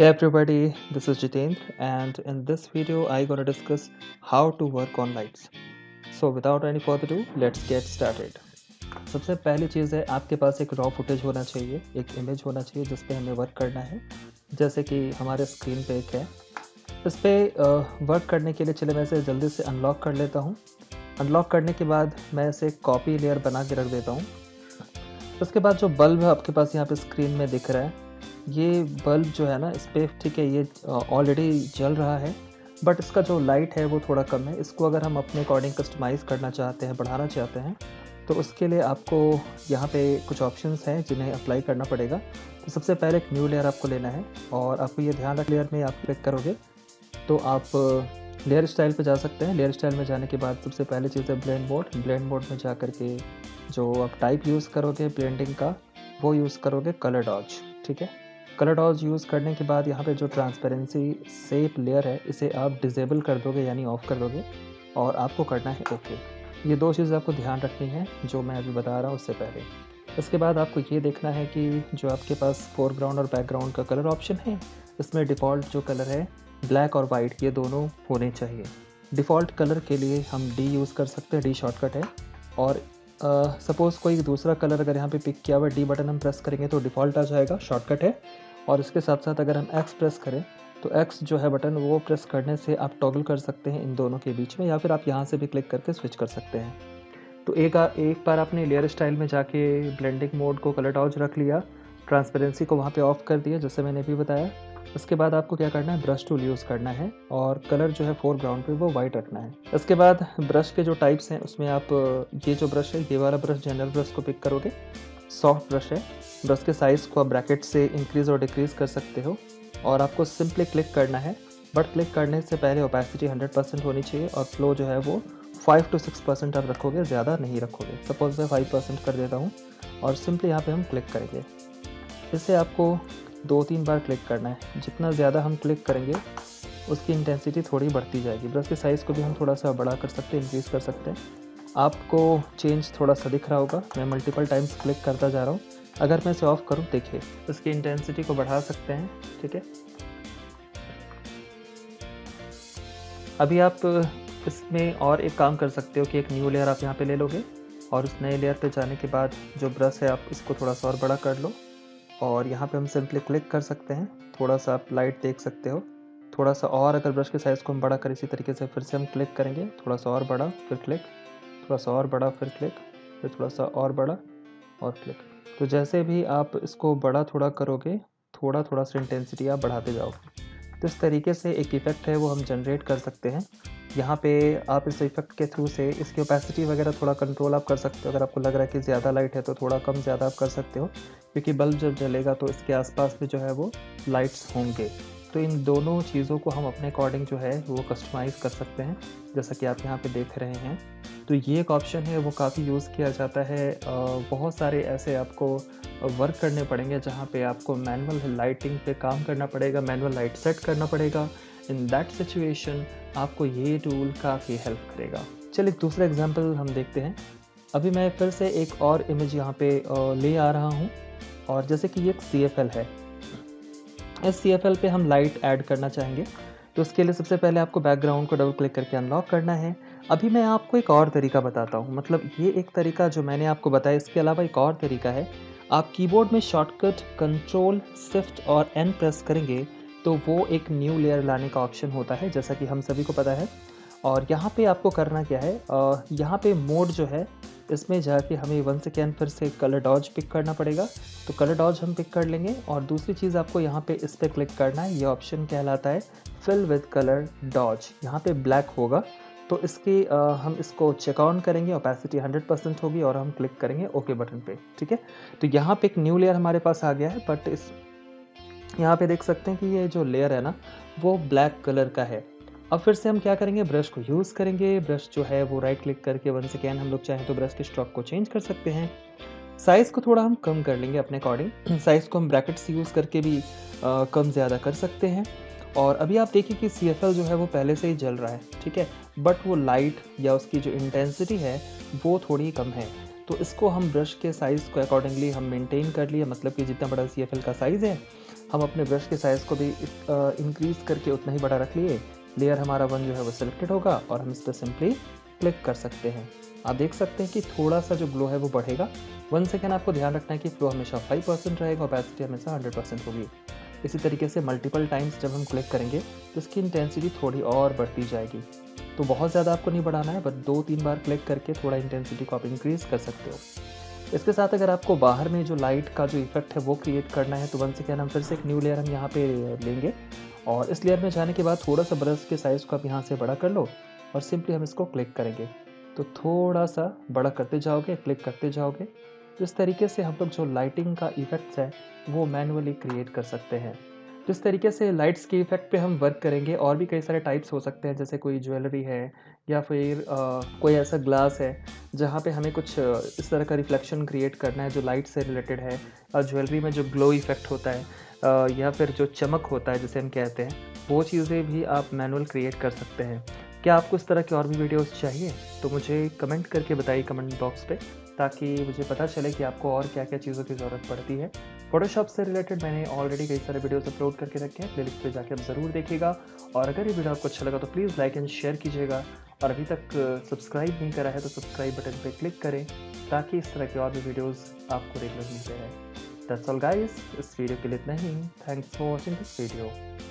Hey everybody, this is Jitendra, and in this video I gonna discuss how to work on lights. So without any further ado, let's get started. सबसे पहली चीज़ है, आपके पास एक raw footage होना चाहिए, एक image होना चाहिए जिस पे हमें वर्क करना है. जैसे कि हमारे स्क्रीन पे एक है, इस पर वर्क करने के लिए चले मैं इसे जल्दी से अनलॉक कर लेता हूँ. अनलॉक करने के बाद मैं इसे कॉपी लेयर बना के रख देता हूँ. उसके बाद जो बल्ब है आपके पास यहाँ पे स्क्रीन में दिख रहा है, ये बल्ब जो है ना, इस पर ठीक है, ये ऑलरेडी जल रहा है, बट इसका जो लाइट है वो थोड़ा कम है. इसको अगर हम अपने अकॉर्डिंग कस्टमाइज़ करना चाहते हैं, बढ़ाना चाहते हैं, तो उसके लिए आपको यहाँ पे कुछ ऑप्शंस हैं जिन्हें अप्लाई करना पड़ेगा. तो सबसे पहले एक न्यू लेयर आपको लेना है, और आपको ये ध्यान रख, लेयर में आप क्लिक करोगे तो आप लेयर स्टाइल पर जा सकते हैं. लेयर स्टाइल में जाने के बाद सबसे पहले चीज़ है ब्लेंड मोड. ब्लेंड मोड में जा कर के जो आप टाइप यूज़ करोगे ब्लेंडिंग का, वो यूज़ करोगे कलर डॉज. ठीक है, कलर डॉज यूज़ करने के बाद यहाँ पे जो ट्रांसपेरेंसी शेप लेयर है, इसे आप डिसेबल कर दोगे यानी ऑफ कर दोगे, और आपको करना है ओके. ये दो चीज़ें आपको ध्यान रखनी है जो मैं अभी बता रहा हूँ उससे पहले. इसके बाद आपको ये देखना है कि जो आपके पास फोरग्राउंड और बैकग्राउंड का कलर ऑप्शन है, इसमें डिफ़ॉल्ट जो कलर है ब्लैक और वाइट, ये दोनों होने चाहिए. डिफ़ॉल्ट कलर के लिए हम डी यूज़ कर सकते हैं, डी शॉर्टकट है. और सपोज़ कोई दूसरा कलर अगर यहाँ पे पिक किया हुआ, डी बटन हम प्रेस करेंगे तो डिफ़ॉल्ट आ जाएगा, शॉर्टकट है. और इसके साथ साथ अगर हम एक्स प्रेस करें तो एक्स जो है बटन, वो प्रेस करने से आप टॉगल कर सकते हैं इन दोनों के बीच में, या फिर आप यहाँ से भी क्लिक करके स्विच कर सकते हैं. तो एक बार आपने लेयर स्टाइल में जाके ब्लेंडिंग मोड को कलर डॉज रख लिया, ट्रांसपेरेंसी को वहाँ पे ऑफ कर दिया जैसे मैंने भी बताया. उसके बाद आपको क्या करना है, ब्रश टूल यूज़ करना है, और कलर जो है फोरग्राउंड पे वो वाइट रखना है. इसके बाद ब्रश के जो टाइप्स हैं उसमें आप ये जो ब्रश है, ये वाला ब्रश जनरल ब्रश को पिक करोगे, सॉफ्ट ब्रश है. ब्रश के साइज़ को आप ब्रैकेट से इंक्रीज़ और डिक्रीज़ कर सकते हो, और आपको सिंपली क्लिक करना है. बट क्लिक करने से पहले ओपेसिटी 100% होनी चाहिए, और फ्लो जो है वो 5 to 6% आप रखोगे, ज़्यादा नहीं रखोगे. सपोज मैं 5% कर देता हूँ, और सिंपली यहाँ पे हम क्लिक करेंगे. इसे आपको 2-3 बार क्लिक करना है. जितना ज़्यादा हम क्लिक करेंगे उसकी इंटेंसिटी थोड़ी बढ़ती जाएगी. ब्रश के साइज़ को भी हम थोड़ा सा बड़ा कर सकते हैं, इंक्रीज़ कर सकते हैं. आपको चेंज थोड़ा सा दिख रहा होगा, मैं मल्टीपल टाइम्स क्लिक करता जा रहा हूँ. अगर मैं इसे ऑफ करूँ, देखिए इसकी इंटेंसिटी को बढ़ा सकते हैं. ठीक है, अभी आप इसमें और एक काम कर सकते हो कि एक न्यू लेयर आप यहाँ पे ले लोगे, और उस नए लेयर पे जाने के बाद जो ब्रश है आप इसको थोड़ा सा और बड़ा कर लो, और यहाँ पे हम सिंपली क्लिक कर सकते हैं. थोड़ा सा आप लाइट देख सकते हो, थोड़ा सा और. अगर ब्रश के साइज़ को हम बड़ा करें, इसी तरीके से फिर से हम क्लिक करेंगे, थोड़ा सा और बड़ा, फिर क्लिक, थोड़ा सा और बड़ा, फिर क्लिक, फिर थोड़ा सा और बड़ा और क्लिक. तो जैसे भी आप इसको बड़ा थोड़ा करोगे, थोड़ा सा इंटेंसिटी आप बढ़ाते जाओगे. तो इस तरीके से एक इफ़ेक्ट है वो हम जनरेट कर सकते हैं. यहाँ पे आप इस इफ़ेक्ट के थ्रू से इसकी ओपेसिटी वगैरह थोड़ा कंट्रोल आप कर सकते हो. अगर आपको लग रहा है कि ज़्यादा लाइट है तो थोड़ा कम ज़्यादा आप कर सकते हो, क्योंकि बल्ब जब जलेगा तो इसके आसपास में जो है वो लाइट्स होंगे. तो इन दोनों चीज़ों को हम अपने अकॉर्डिंग जो है वो कस्टमाइज़ कर सकते हैं, जैसा कि आप यहाँ पे देख रहे हैं. तो ये एक ऑप्शन है वो काफ़ी यूज़ किया जाता है. बहुत सारे ऐसे आपको वर्क करने पड़ेंगे जहाँ पे आपको मैनुअल लाइटिंग पे काम करना पड़ेगा, मैनुअल लाइट सेट करना पड़ेगा. इन दैट सिचुएशन आपको ये टूल काफ़ी हेल्प करेगा. चलिए दूसरा एग्जाम्पल हम देखते हैं. अभी मैं फिर से एक और इमेज यहाँ पर ले आ रहा हूँ, और जैसे कि ये एक CFL है. इस CFL पे हम लाइट ऐड करना चाहेंगे, तो उसके लिए सबसे पहले आपको बैकग्राउंड को डबल क्लिक करके अनलॉक करना है. अभी मैं आपको एक और तरीका बताता हूँ, मतलब ये एक तरीका जो मैंने आपको बताया, इसके अलावा एक और तरीका है. आप कीबोर्ड में शॉर्टकट Ctrl Shift और N प्रेस करेंगे तो वो एक न्यू लेयर लाने का ऑप्शन होता है, जैसा कि हम सभी को पता है. और यहाँ पर आपको करना क्या है, यहाँ पर मोड जो है इसमें जाके हमें वंस अगेन फिर से कलर डॉज पिक करना पड़ेगा. तो कलर डॉज हम पिक कर लेंगे, और दूसरी चीज़ आपको यहाँ पे इस पर क्लिक करना है. ये ऑप्शन कहलाता है फिल विद कलर डॉज. यहाँ पे ब्लैक होगा, तो इसकी हम इसको चेक ऑन करेंगे, ओपेसिटी 100% होगी, और हम क्लिक करेंगे ओके बटन पे. ठीक है, तो यहाँ पे एक न्यू लेयर हमारे पास आ गया है, बट इस यहाँ पे देख सकते हैं कि ये जो लेयर है ना वो ब्लैक कलर का है. अब फिर से हम क्या करेंगे, ब्रश को यूज़ करेंगे. ब्रश जो है वो राइट क्लिक करके वंस अगेन हम लोग चाहें तो ब्रश के स्ट्रोक को चेंज कर सकते हैं. साइज़ को थोड़ा हम कम कर लेंगे अपने अकॉर्डिंग. साइज़ को हम ब्रैकेट्स यूज़ करके भी कम ज़्यादा कर सकते हैं. और अभी आप देखिए कि CFL जो है वो पहले से ही जल रहा है. ठीक है, बट वो लाइट या उसकी जो इंटेंसिटी है वो थोड़ी कम है. तो इसको हम ब्रश के साइज़ को अकॉर्डिंगली हम मेंटेन कर लिए, मतलब कि जितना बड़ा CFL का साइज़ है हम अपने ब्रश के साइज़ को भी इंक्रीज़ करके उतना ही बड़ा रख लिए। लेयर हमारा वन जो है वो सिलेक्टेड होगा और हम इस पर सिंपली क्लिक कर सकते हैं। आप देख सकते हैं कि थोड़ा सा जो ग्लो है वो बढ़ेगा। 1 सेकेंड आपको ध्यान रखना है कि ग्लो हमेशा 5% रहेगा, ओपेसिटी हमेशा 100% होगी। इसी तरीके से मल्टीपल टाइम्स जब हम क्लिक करेंगे तो इसकी इंटेंसिटी थोड़ी और बढ़ती जाएगी। तो बहुत ज़्यादा आपको नहीं बढ़ाना है, बस 2-3 बार क्लिक करके थोड़ा इंटेंसिटी को आप इंक्रीज़ कर सकते हो। इसके साथ अगर आपको बाहर में जो लाइट का जो इफेक्ट है वो क्रिएट करना है तो 1 सेकेंड हम फिर से एक न्यू लेयर हम यहाँ पे लेंगे और इस लेयर में जाने के बाद थोड़ा सा ब्रश के साइज़ को आप यहाँ से बड़ा कर लो और सिंपली हम इसको क्लिक करेंगे तो थोड़ा सा बड़ा करते जाओगे, क्लिक करते जाओगे। तो इस तरीके से हम लोग जो लाइटिंग का इफेक्ट्स है वो मैनुअली क्रिएट कर सकते हैं। तो इस तरीके से लाइट्स के इफेक्ट पे हम वर्क करेंगे। और भी कई सारे टाइप्स हो सकते हैं, जैसे कोई ज्वेलरी है या फिर कोई ऐसा ग्लास है जहाँ पे हमें कुछ इस तरह का रिफ्लेक्शन क्रिएट करना है जो लाइट से रिलेटेड है। और ज्वेलरी में जो ग्लो इफेक्ट होता है या फिर जो चमक होता है जिसे हम कहते हैं, वो चीज़ें भी आप मैनुअल क्रिएट कर सकते हैं। क्या आपको इस तरह की और भी वीडियोस चाहिए तो मुझे कमेंट करके बताइए कमेंट बॉक्स पे, ताकि मुझे पता चले कि आपको और क्या क्या चीज़ों की ज़रूरत पड़ती है। फोटोशॉप से रिलेटेड मैंने ऑलरेडी कई सारे वीडियोस अपलोड करके रखे हैं, प्लेलिस्ट पे जाके आप ज़रूर देखिएगा। और अगर ये वीडियो आपको अच्छा लगा तो प्लीज़ लाइक एंड शेयर कीजिएगा और अभी तक सब्सक्राइब नहीं करा है तो सब्सक्राइब बटन पर क्लिक करें ताकि इस तरह के और भी वीडियोज़ आपको रेगुलर मिलते रहें। दैट्स ऑल गाइस, इस वीडियो के लिए इतना ही। Thanks for watching this video.